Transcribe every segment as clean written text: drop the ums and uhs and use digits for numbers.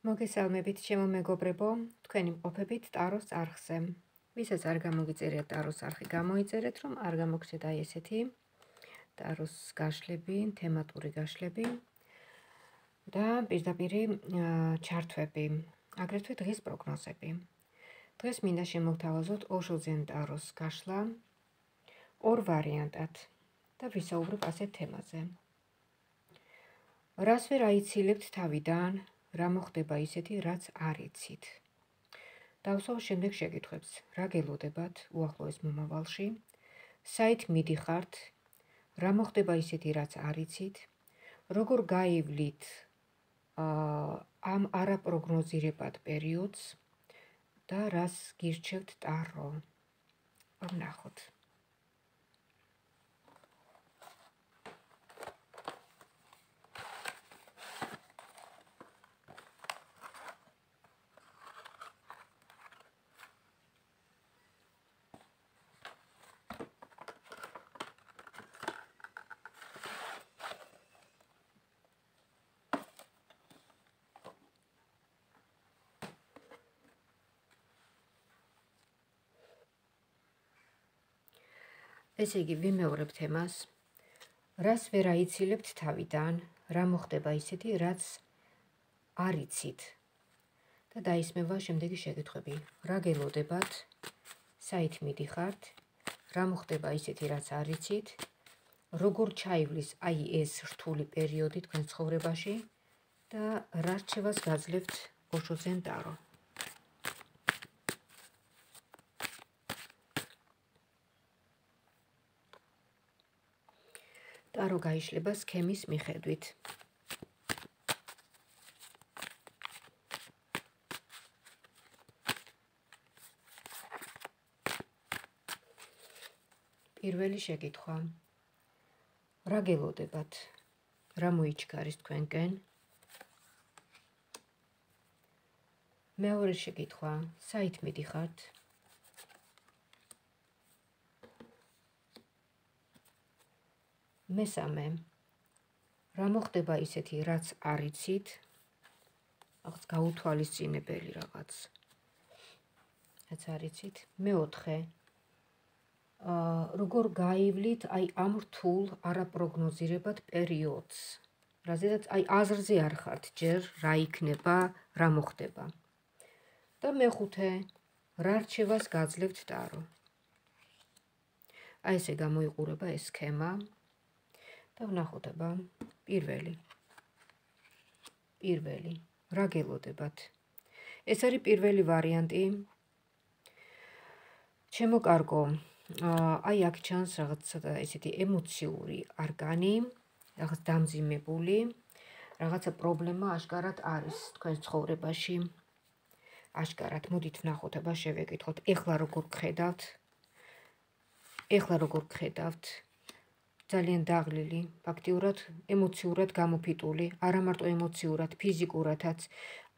მოგესალმებით, ჩემო მეგობრებო, თქვენი მყოფებით ტაროს არხზე. Ვისაც არ გამოგიწერია ტაროს არხი, გამოიწერეთ, რომ არ გამოგცეთ აი ესეთი ტაროს გაშლები, თემატური გაშლები და პირდაპირი ჩართვები, აგრეთვე დღის პროგნოზები. დღეს მინდა შემოვთავაზოთ ოშოძიან ტაროს გაშლა ორ ვარიანტად და ვისაუბრებ ასეთ თემაზე. რას ვერ აიცილებთ თავიდან? Რა მოხდება ისეთი, რაც არ იცით. დავსვავ შემდეგ შეკითხვებს. Რა გელოდებათ უახლოეს მომავალში? Საით მიდიხართ? Რა მოხდება ისეთი, რაც არ იცით? Როგორ გაივლით ამ არაპროგნოზირებად პერიოდს და რას გირჩევთ ტარო? ვნახოთ. Ესე იგი, ვიმეორებ თემას. Რას ვერ აიცილებთ თავიდან? Რა მოხდება ისეთი, რაც არ იცით? და დაისმევა შემდეგი შეკითხვები. Რა გელოდებათ? საით მიდიხართ? რა მოხდება ისეთი, რაც არ იცით? როგორ ჩაივლის აი ეს რთული პერიოდი თქვენ ცხოვრებაში? და რა რჩევას გაძლევთ ოშოძიან ტარო? ტარო გაიშლება სქემის მიხედვით. პირველი შეკითხვა. რა გელოდებათ? რა მოიჩქარის თქვენკენ? მეორე შეკითხვა. საით მიდიხართ? მესამე. Რა მოხდება ისეთი, რაც არ იცით? რაღაც გაუთვალისწინებელი რაღაც. რაც არ იცით. მეოთხე. როგორ გაივლით აი ამ რთულ არაპროგნოზირებად პერიოდს? რაზედაც აი აზრზე არ ხართ ჯერ, რა იქნება, რა მოხდება. და მეხუთე. რა რჩევას გაძლევთ ტარო? აი ესე გამოიყურება ეს სქემა. და ვნახოთ პირველი. Რა გელოდებათ? ეს არის პირველი ვარიანტი. ჩემო კარგო, აი აქ ჩანს რაღაც ესეთი ემოციური არგანი, რაღაც დამძიმებული, რაღაცა პრობლემა აშკარად არის თქვენ ცხოვრებაში. აშკარად, მოდით ვნახოთ, შევეკითხოთ, ეხლა როგორ გხედავთ? ძალიან დაღლილი, ფაქტიურად ემოციურად გამოფიტული, არა მარტო ემოციურად, ფიზიკურადაც,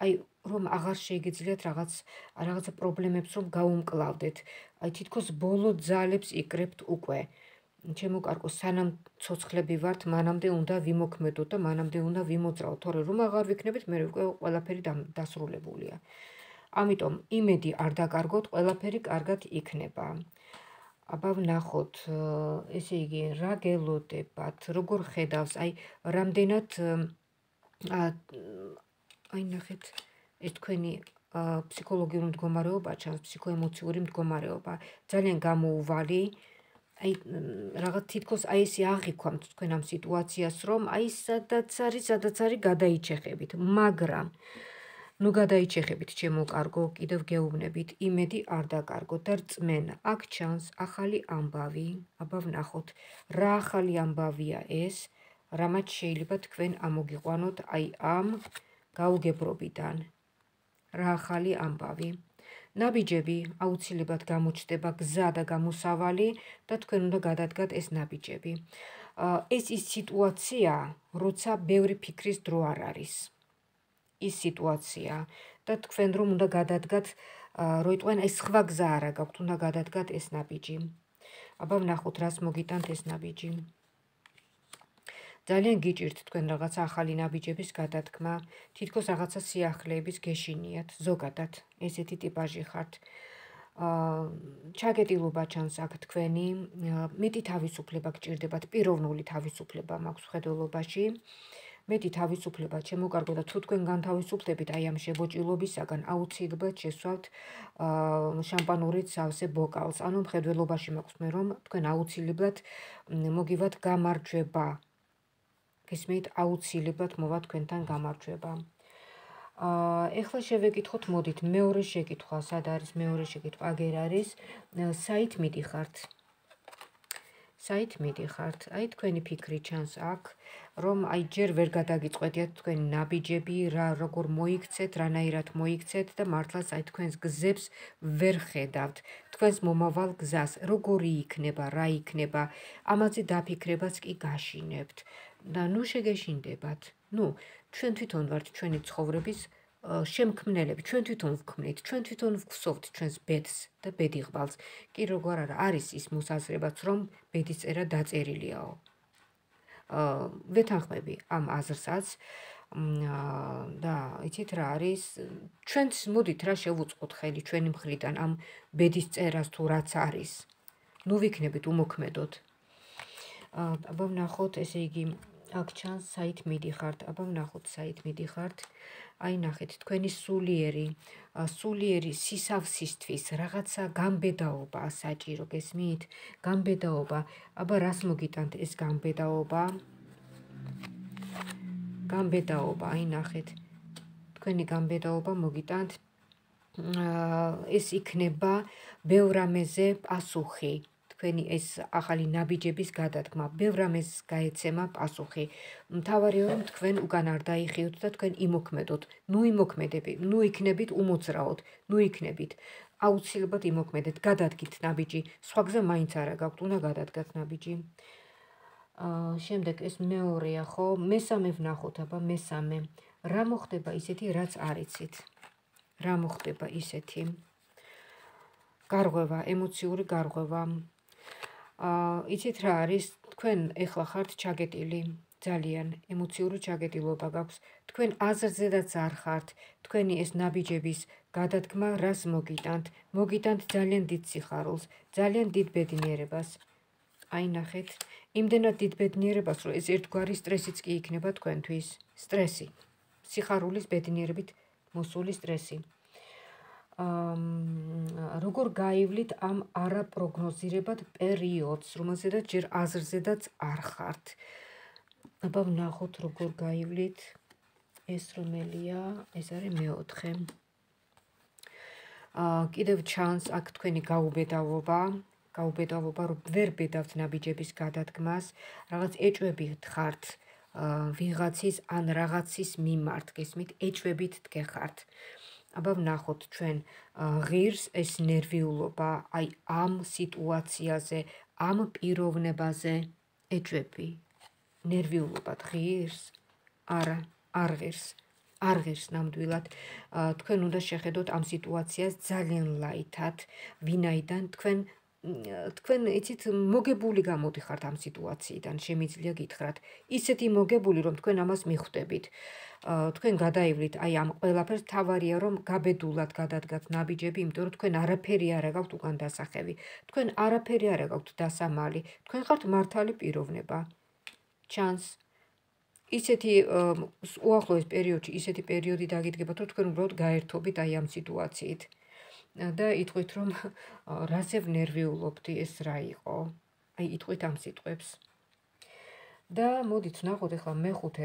აი რომ აღარ შეგიძლიათ რაღაც პრობლემებს რომ გაუმკლავდეთ. აი თითქოს ბოლო ძალებს იკრებთ უკვე. ჩემო კარგო, სანამ ცოცხლები ვართ, მანამდე უნდა ვიმოქმედოთ და მანამდე უნდა ვიმოძრაოთ, თორე რომ აღარ ვიქნებით, მე უკვე ყველაფერი დასრულებულია. ამიტომ იმედი არ დაკარგოთ, ყველაფერი კარგად იქნება. აბა ვნახოთ, ესე იგი, რა გელოდებათ, როგორ ხედავს, აი, რამდენად აი ნახეთ, ეს თქვენი ფსიქოლოგიური მდგომარეობა ჩანს, ფსიქოემოციური მდგომარეობა, ძალიან გამოუვალი, აი, რაღაც თითქოს აი ესე აღიქვამთ თქვენ ამ სიტუაციას, რომ აი სადაც არის გადაიჩეხებით, მაგრამ ნუ გადაიჩეხებით, ჩემო კარგო, კიდევ გეუბნებით, იმედი არ დაკარგოთ და რწმენა. აქ ჩანს ახალი ამბავი. აბა ვნახოთ, რა ახალი ამბავია ეს, რამაც შეიძლება თქვენ ამოგიყვანოთ აი ამ გაუგებრობიდან. რა ახალი ამბავი. ნაბიჯები აუცილებლად გამოჩნდება გზა და გამოსავალი და თქვენ უნდა გადადგათ ეს ნაბიჯები. ეს ის სიტუაცია, როცა ბევრი ფიქრის დრო არ არის. ის სიტუაცია და თქვენ რომ უნდა გადადგათ, როიტყვენ ეს სხვა გზა არა გაქვთ, უნდა გადადგათ ეს ნაბიჯი. აბა ვნახოთ, რას მოგიტანთ ეს ნაბიჯი. ძალიან გიჭირთ თქვენ რაღაც ახალი ნაბიჯების გადადგმა, თითქოს რაღაცა სიახლეების გეშინიათ, ზოგადად ესეთი ტიპაჟი ხართ. Ჩაგეტილობა ჩანს აქ თქვენი, მეტი თავისუფლება გჭირდებათ, პიროვნული თავისუფლება მაქვს ხედველობაში. Მეტი თავისუფლება შემოგარგოთ და თუ თქვენ განთავისუფლდებით აი ამ შებოჭილობისაგან აუცილებლად შესვალთ შამპანურით სავსე ბოკალს. Ანუ მხედველობაში მაქვს მე რომ თქვენ აუცილებლად მოგივათ გამარჯვება. Გესმით, აუცილებლად მოვა თქვენთან გამარჯვება. Ეხლა შევეკითხოთ, მოდით მეორე შეკითხვა, სად არის მეორე შეკითხვა? Აგერ არის საით მიდიხართ. Საით მიდიხართ. Აი თქვენი ფიქრი ჩანს აქ, რომ აი ჯერ ვერ გადაგიწყვეტიათ თქვენი ნაბიჯები, რა როგორ მოიქცეთ, რანაირად მოიქცეთ და მართლაც აი თქვენს გზებს ვერ ხედავთ. Თქვენს მომავალ გზას როგორი იქნება, რა იქნება, ამაზე დაფიქრებას კი გაშინებთ. და ნუ შეგეშინდებათ. ნუ ჩვენ თვითონ ვართ ჩვენი ცხოვრების შემქმნელები, ჩვენ თვითონ ვქმნით, ჩვენ თვითონ ვგსოვთ ჩვენს ბედს და ბედიღბალს. კი როგორ არის ის მოსაზრებაც, რომ ბედის წერა დაწერილიაო. ვეთანხმები ამ აზრსაც და იცით რა არის, ჩვენც მოდით რა შევუწყოთ ხელი ჩვენი მხრიდან ამ ბედის წერას თუ რაც არის. ნუ ვიქნებით უმოქმედოთ. აბა ვნახოთ, ესე იგი აქ ჩანს საით მიდიხართ, აბა ვნახოთ საით მიდიხართ. Ai ნახეთ თქვენი სულიერი სისავსისთვის რაღაცა გამბედაობა საჭირო, გესმით? გამბედაობა. აბა რას მოგიტანთ ეს გამბედაობა? გამბედაობა, აი ნახეთ. თქვენი გამბედაობა მოგიტანთ. ეს იქნება ბევრ ამეზე პასუხი. Თქვენი ეს ახალი ნაბიჯების გადადგმა, ბევრ ამეს გაეცემა პასუხი. მთავარია რომ თქვენ უკან არ დაიხიოთ და თქვენ იმოქმედოთ. ნუ იმოქმედებით, ნუ იქნებით უმოძრაოდ, ნუ იქნებით. აუცილებლად იმოქმედეთ, გადადგით ნაბიჯი. სხვა გზა მაინც არა გაქვთ, უნდა გადადგათ ნაბიჯი. Შემდეგ ეს მეორეა ხო? მესამე ვნახოთ, აბა მესამე. რა მოხდება ისეთი, რაც არ იცით? რა მოხდება ისეთი? გარღვევა, ემოციური გარღვევა. Იცით რა არის, თქვენ ეხლა ხართ ჩაგეტილი, ძალიან ემოციური ჩაგეტილობა გაქვს, თქვენ აზრზედაც არ ხართ, თქვენი ეს ნაბიჯების გადადგმა რას მოგიტანთ? Მოგიტანთ ძალიან დიდ სიხარულს, ძალიან დიდ ბედნიერებას. Აი ნახეთ, იმდენად დიდ ბედნიერებას, რომ ეს ერთგვარი სტრესიც კი იქნება თქვენთვის, სტრესი, სიხარულის ბედნიერებით მოსული სტრესი. Როგორ გაივლით ამ არაპროგნოზირებად პერიოდს, რომელზედაც ჯერ აზრზედაც არ ხართ. Აბა ვნახოთ როგორ გაივლით. ეს რომელია? ეს არის მეოთხე. Კიდევ ჩანს აქ თქვენი გაუბედავობა, რომ ვერ ბედავთ ნაბიჯების გადადგმას, რაღაც ეჭვებით ხართ, ვიღაცის ან რაღაცის მიმართ, გესმით, ეჭვებით გეხართ. Აბა ვნახოთ ჩვენ ღირს ეს ნერვიულობა, აი ამ სიტუაციაზე, ამ პიროვნებაზე ეჭვები. ნერვიულობად ღირს, არა, არ ღირს ნამდვილად. თქვენ უნდა შეხედოთ ამ სიტუაციას ძალიან ლაითად, ვინაიდან თქვენ იცით მოგებული გამოდიხართ ამ სიტუაციიდან, შემიძლია გითხრათ, ისეთი მოგებული რომ თქვენ ამას მიხვდებით. Თქვენ გადაივლით აი ამ ყველაფერს, თავარია რომ გაბედულად გადადგათ ნაბიჯები, იმიტომ რომ თქვენ არაფერი არ გაქვთ უკან დასახევი, თქვენ არაფერი არ გაქვთ დასამალი, თქვენ ხართ მართალი პიროვნება. Ჩანს ისეთი უახლოეს პერიოდში ისეთი პერიოდი დაგიდგებათ, რომ თქვენ უბრალოდ გაერთობით აი ამ სიტუაციით. და იტყვით რომ რაზე ვნერვიულობდი, ეს რა იყო? აი იტყვით ამ სიტყვებს. და მოდით ვნახოთ ახლა მეხუთე,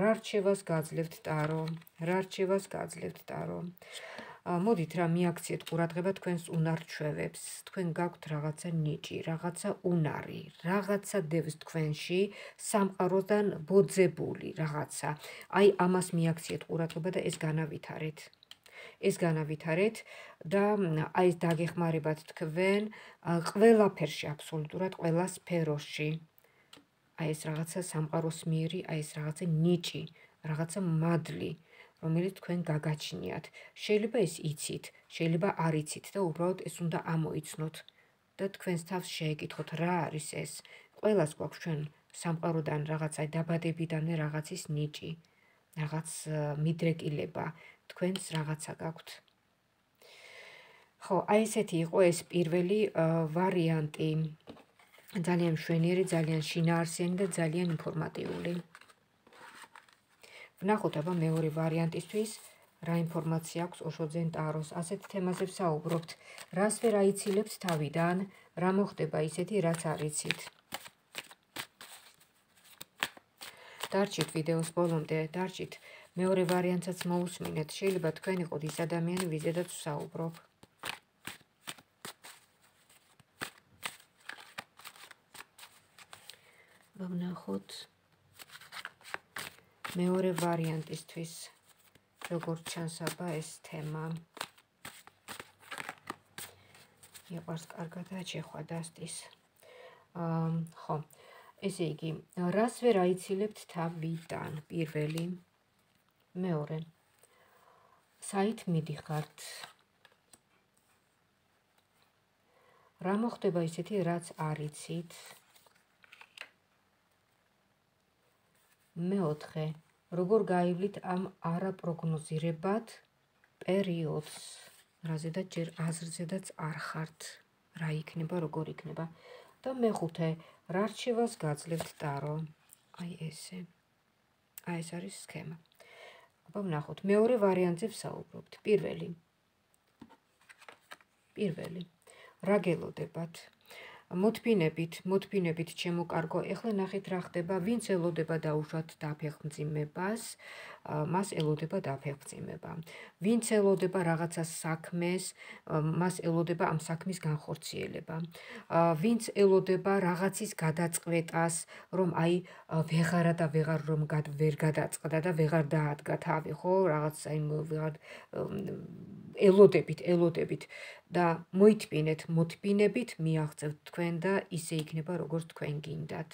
რა რჩევას გაძლევთ ტარო? რა რჩევას გაძლევთ ტარო? მოდით რა მიაქციეთ ყურადღება თქვენს უნარჩვევებს. თქვენ გაქვთ რაღაცა ნიჭი, რაღაცა უნარი, რაღაცა დევს თქვენში სამყაროდან ბოძებული რაღაცა. აი ამას მიაქციეთ ყურადღება და ეს განავითარეთ. და აი ეს დაგეხმარებათ თქვენ ყველაფერში, აბსოლუტურად ყველა სფეროში. Აი ეს რაღაცა სამყაროს მიერი, აი ეს რაღაცა ნიჭი, რაღაცა მადლი, რომელიც თქვენ გაგაჩნიათ. Შეიძლება ეს იცით, შეიძლება არ იცით და უბრალოდ ეს უნდა ამოიცნოთ და თქვენს თავს შეეკითხოთ, რა არის ეს? ყველას გვაქვს ჩვენ სამყაროდან რაღაცა დაბადებიდან რაღაცის ნიჭი, რაღაც მიდრეკილება, თქვენს რაღაცა გაქვთ. ხო, აი ესეთი იყო ეს პირველი ვარიანტი. ძალიან მშვენიერი, ძალიან შინაარსიანი და ძალიან ინფორმატიული. ვნახოთ აბა მეორე ვარიანტისთვის რა ინფორმაცია აქვს ოშოძენ ტაროს. ასეთ თემაზე ვსაუბრობთ. რას ვერ აიცილებს თავიდან, რა მოხდება ისეთი, რაც არ იცით. დარჩით ვიდეოს ბოლომდე, დარჩით. მეორე ვარიანტსაც მოусმინეთ. შეიძლება თქვენ იყოთ ის ადამიანი, ვიზედაც ვსაუბრობ. ვნახოთ მეორე ვარიანტისთვის როგორც ჩანს აბა ეს თემა იყვარს კარგად აჩეხვა დასტის ხო ესე იგი რას ვერ აიცილებთ თავიდან პირველი მეორე საით მიდიხართ რა მოხდება ისეთი რაც არ იცით მეოთხე როგორ გაივლით ამ არაპროგნოზირებად პერიოდს, რაზედაც ჯერ აზრზედაც არ ხართ, რა იქნება, როგორ იქნება და მეხუთე, რა რჩევას გაძლევთ ტარო. Აი ესე. Აი ეს არის სქემა. აბა ვნახოთ, მეორე ვარიანტზე ვსაუბრობთ. Პირველი. რა გელოდებათ? მოდფინებით შემოკარგო. Ეხლა ნახეთ რა ხდება, ვინც ელოდება დაუშვათ დაფეხმძიმებას, მას ელოდება დაფეხმძიმება. Ვინც ელოდება რაღაცა საქმეს, მას ელოდება ამ საქმის განხორციელება. Ვინც ელოდება რაღაცის გადაწყვეტას, რომ აი ვეღარა და ვეღარ რომ ვერ გადაწყდა და ვეღარ დაადგა თავი, ხო, რაღაც აი ვეღარ ელოდებით და მოიტფინეთ, მოდფინებით მიაღწევთ თქვენ და ისე იქნება როგორც თქვენ გინდათ.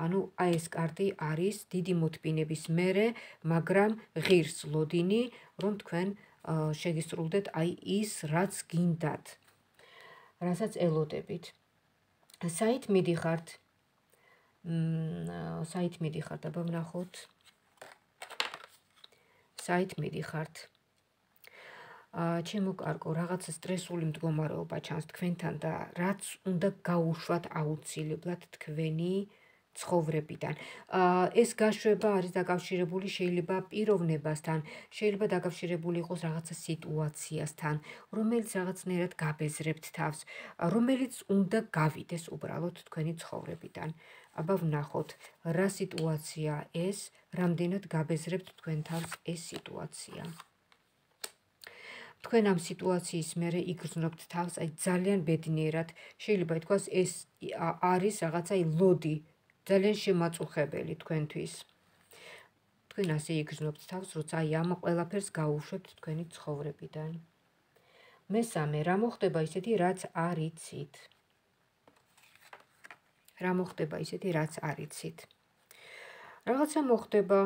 Ანუ აი ეს კარტი არის დიდი მოდფინების მერე, მაგრამ ღირს ლოდინი, რომ თქვენ შეგისრულდეთ აი ის რაც გინდათ. რასაც ელოდებით. საით მიდიხართ, აბა ვნახოთ. საით მიდიხართ. Ჩემო კარგო, რაღაცა სტრესული მდგომარეობა ჩანს თქვენთან და რაც უნდა გაუშვათ აუცილებლად თქვენი ცხოვრებიდან. ეს გაშვება არის დაკავშირებული შეიძლება პიროვნებასთან, შეიძლება დაკავშირებული იყოს რაღაცა სიტუაციასთან, რომელიც რაღაცნაირად გაბეზრებთ თავს, რომელიც უნდა გავიდეს უბრალოდ თქვენი ცხოვრებიდან. Აბა ვნახოთ, რა სიტუაცია ეს, რამდენად გაბეზრებთ თქვენ თავს ეს სიტუაცია. Თქვენ ამ სიტუაციის მერე იგრძნობთ თავს, აი ძალიან ბედნიერად, შეიძლება ითქვას ეს არის რაღაცა ლოდი, ძალიან შემაწუხებელი თქვენთვის. Თქვენ ასე იგრძნობთ თავს, როცა აი ამ ყველაფერს გაუშვებთ თქვენი ცხოვრებიდან. მესამე, რა მოხდება ისეთი, რაც არ იცით? Რა მოხდება ისეთი, რაც არ იცით? Რაღაცა მოხდება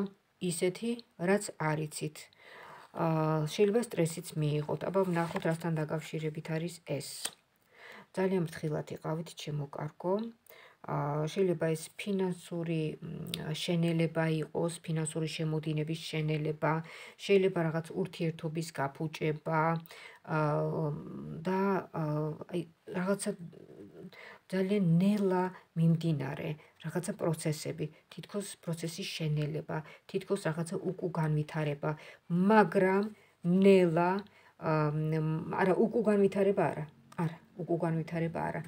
ისეთი, რაც არ იცით. Შეიძლება სტრესიც მიიღოთ. Აბა ვნახოთ რასთან დაკავშირებით არის ეს. Ძალიან ფრთხილად იყავით ჩემო კარგო. Შეიძლება ეს ფინანსური შენელება იყოს, ფინანსური შემოდინების შენელება, შეიძლება რაღაც ურთიერთობის გაფუჭება და რაღაცა ძალიან ნელა მიმდინარე. Რაღაცა პროცესები, თითქოს პროცესის შენელება, თითქოს რაღაცა უკუ განვითარება, მაგრამ ნელა, უკუ განვითარება არა.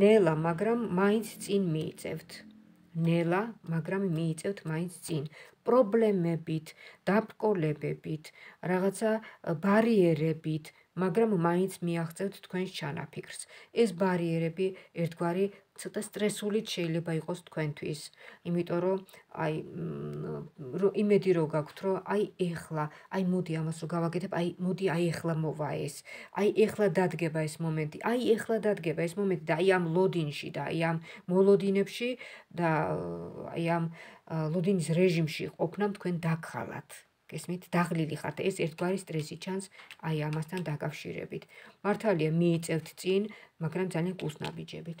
ნელა, მაგრამ მაინც წინ მიიწევთ. ნელა, მაგრამ მიიწევთ მაინც წინ. პრობლემებით, დაბკოლებებით, რაღაცა ბარიერებით, მაგრამ მაინც მიაღწევთ თქვენს ჩანაფიქრს. ეს ბარიერები ერთგვარი ცოტა სტრესულით შეიძლება იყოს თქვენთვის. Იმიტომ რომ აი იმედი რო გაქვთ, რომ აი ეხლა, აი მოდი ამას რო გავაკეთებ, აი მოდი აი ეხლა მოვა ეს. Აი ეხლა დადგება ეს მომენტი. და აი ამ ლოდინში და აი ამ მოლოდინებში და აი ამ ლოდინის რეჟიმში ყოფნა თქვენ დაგხალათ. Გესმით, დაღლილი ხართ. ეს ერთგვარი სტრესი ჩანს აი ამასთან დაკავშირებით. Მართალია მიიწევთ წინ, მაგრამ ძალიან კუსნაბიჯებით.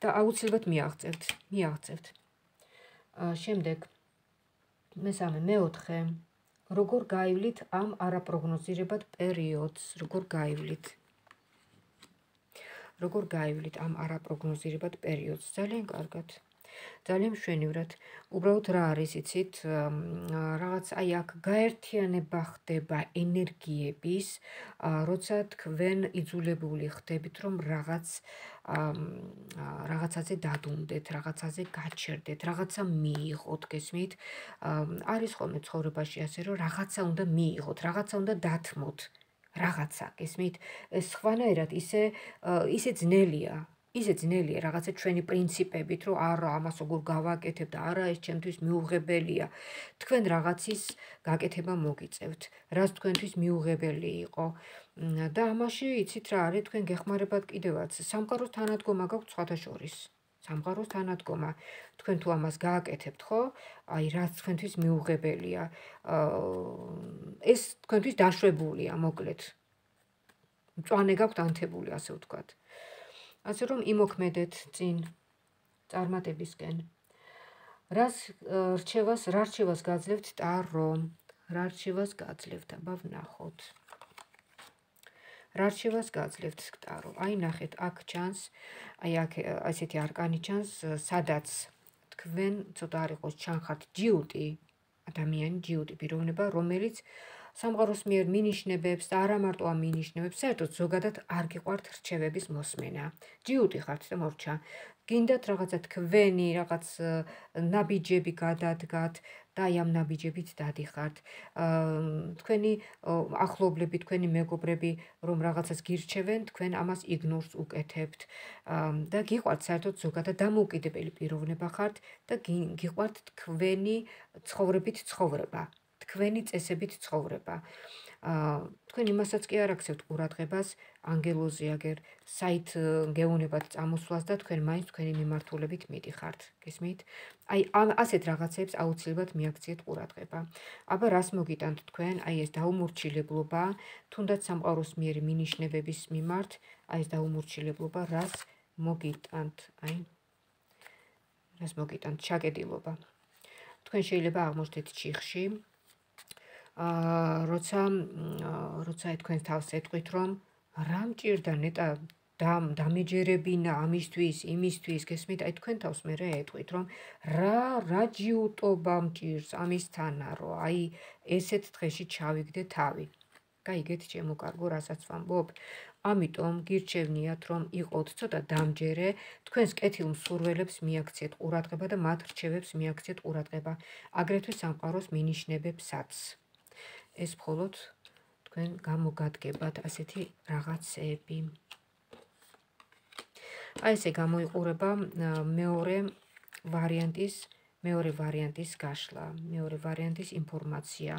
და აუცილებლად მიაღწევთ. Შემდეგ მესამე, მეოთხე, როგორ გაივლით ამ არაპროგნოზირებად პერიოდს, ძალიან კარგად. Ძალიან მშვენივრად. Უბრალოდ რა არის, იცით, რაღაც აი აქ გაერთიანება ხდება ენერგიების, როცა თქვენ იძულებული ხდებით, რომ რაღაცაზე დადუნდეთ, რაღაცაზე გაჩერდეთ, რაღაცა მიიღოთ, გესმით? არის ხოლმე ცხოვრებაში ასე, რომ რაღაცა უნდა მიიღოთ, რაღაცა უნდა დათმოთ, რაღაცა, გესმით? სხვანაირად ისე ძნელია. Რაღაცა ჩვენი პრინციპებით, რომ არა ამას როგორ გავაკეთებ და არა ეს ჩემთვის მიუღებელია. Თქვენ რაღაცის გაკეთება მოგიწევთ, რაც თქვენთვის მიუღებელი იყო. და ამაში იცით რა არის, თქვენ გეხმარებათ კიდევაც. სამყაროს თანადგომა გაქვთ სხვათა შორის. სამყაროს თანადგომა. თქვენ თუ ამას გააკეთებთ, ხო? აი, რაც თქვენთვის მიუღებელია. ეს თქვენთვის დაშვებულია, მოკლედ. მწვანე გაქვთ ანთებული, ასე ვთქვათ. Așa cum imocmedet din armate bisken. Rarcevas gazlevt tarom. Rarcevas gazlevt tarom. Ai nahet ak chans, aiseti argani chans sadats. Tkven zotarikos chankhat jiudi. Adamian jiudi birovneba romelits. სამყაროს მიერ მინიშნებებს და არა მარტო ამ მინიშნებებს, საერთოდ ზოგადად არ გიყვართ რჩევების მოსმენა. ჯიუტი ხართ და მორჩა. გინდათ რაღაცა თქვენი, რაღაც ნაბიჯები გადადგათ და ამ ნაბიჯებით დადიხართ. თქვენი ახლობლები, თქვენი მეგობრები რომ რაღაცას გირჩევენ, თქვენ ამას იგნორს უკეთებთ. და გიყვართ საერთოდ ზოგადად დამოუკიდებელი პიროვნება ხართ და გიყვართ თქვენი ცხოვრებით ცხოვრება. Თქვენი წესებით ცხოვრება. Თქვენ იმასაც კი არ აქცევთ ყურადღებას, ანგელოზი აგერ საით გეუნებათ წამოსვლას და თქვენ მაინც თქვენი მიმართულებით მიდიხართ, გესმით? Აი, ასეთ რაღაცებს აუცილებლად მიაქციეთ ყურადღება. აბა რას მოგიტანთ თქვენ? Აი, ეს დაუმორჩილებლობა, თუნდაც სამყაროს მიერ მინიშნებების მიმართ, აი ეს დაუმორჩილებლობა რას მოგიტანთ? Აი, რას მოგიტანთ? ჩაკეტილობა. Თქვენ შეიძლება აღმოჩნდეთ ჩიხში. Roța თქვენ თავს ეტყვით რომ რა მჭირდა ნეტა დამეჯერებინა ამისთვის იმისთვის გესმით აი თქვენ თავს მე ეტყვით რომ რა ჯიუტობა მჭირს ამისთანარო აი ესეთ დღეში ჩავიგდე თავი გაიგეთ ჩემო კარგო რასაც ვამბობ ამიტომ გირჩევნიათ რომ იყოთ ცოტა დამჯერე თქვენს კეთილ მსურველებს მიაქციეთ ყურადღება და მათ რჩევებს მიაქციეთ ყურადღება აგრეთვე სამყაროს მინიშნებებსაც ეს მხოლოდ თქვენ გამოგადგებათ ასეთი რაღაცები. Აი ესე გამოიყურება მეორე ვარიანტის გაშლა, მეორე ვარიანტის ინფორმაცია.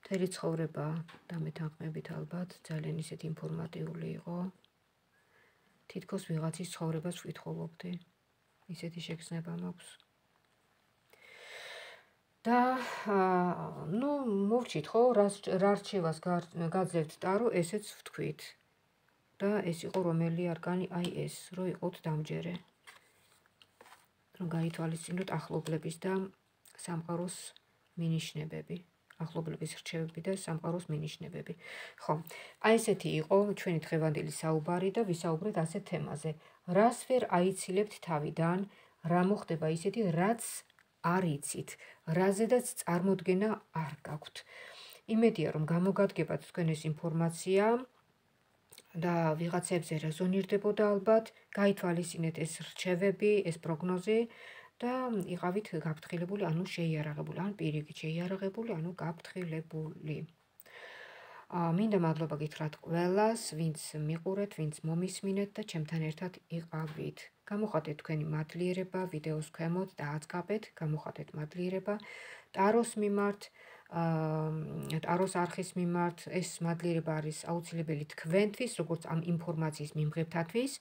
Მთელი ცხოვრება დამეთანხმებით ალბათ, ძალიან ისეთი ინფორმატიული იყო. თითქოს ვიღაცის ცხოვრებას ვკითხულობდი. ისეთი შეგრძნება მაქვს. და ну, მოვჩით ხო, რა რჩევას გაძლევთ ტარო, ესეც ვთქვით. და ეს იყო რომელი არკანი, აი ეს, რო იყოთ დამჯერე. რომ გაითვალისწინოთ ახლობლების და სამყაროს მინიშნებები. ახლობლების რჩევები და სამყაროს მინიშნებები. ხო, აი ესეთი იყო ჩვენი დღევანდელი საუბარი და ვისაუბრეთ ასეთ თემაზე. რას ვერ აიცილებთ თავიდან, რა მოხდება ისეთი, რაც არ იცით, რაზედაც წარმოდგენა არ გაქვთ. Იმედია რომ გამოგადგებათ თქვენ ეს ინფორმაცია და ვიღაცებზე რეზონირდებოდა ალბათ, გაითვალისწინეთ ეს რჩევები, ეს პროგნოზი და იყავით გაფრთხილებული, ანუ შეიარაღებული, ან პირიქით შეიარაღებული, ანუ გაფრთხილებული. მინდა მადლობა გითხრათ ყველას, ვინც მიყურეთ, ვინც მომისმინეთ და ჩემთან ერთად იყავით. გამოხატეთ თქვენი მადლიერება, ვიდეოს ქვემოთ დააწყაბეთ, გამოხატეთ მადლიერება ტაროს მიმართ, ტაროს არხის მიმართ. ეს მადლიერება არის აუცილებელი თქვენთვის, როგორც ამ ინფორმაციის მიმღებთათვის,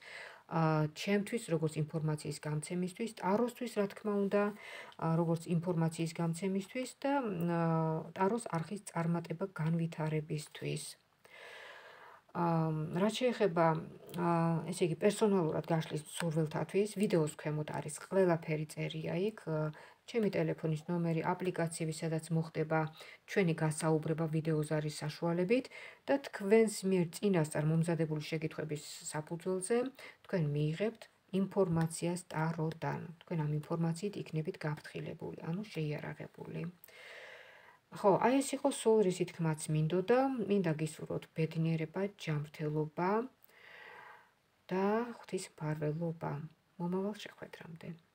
ჩემთვის, როგორც ინფორმაციის გამცემისთვის, ტაროსთვის, რა თქმა უნდა, როგორც ინფორმაციის გამცემისთვის და ტაროს არხის წარმატება განვითარებისთვის. Racheeba este o persoană care a fost videos care mutaris, clăla periteriaic, cei telefonii numeri, aplicații sedați muhteba, ciunica sau breba videozari sașualebit, dat kvens mirți inastar mumzadebul șegit hrebis sapuzulze, tkven mirept, informația sta rodan, tkven am informații iknebit gaptrilebuli, anu sheierargebuli. Ho, aici e cosul risit kmats mindoda, mindagisurot bediniereba, jamrteloba, da, htis parveloba, momaval shekvedramde.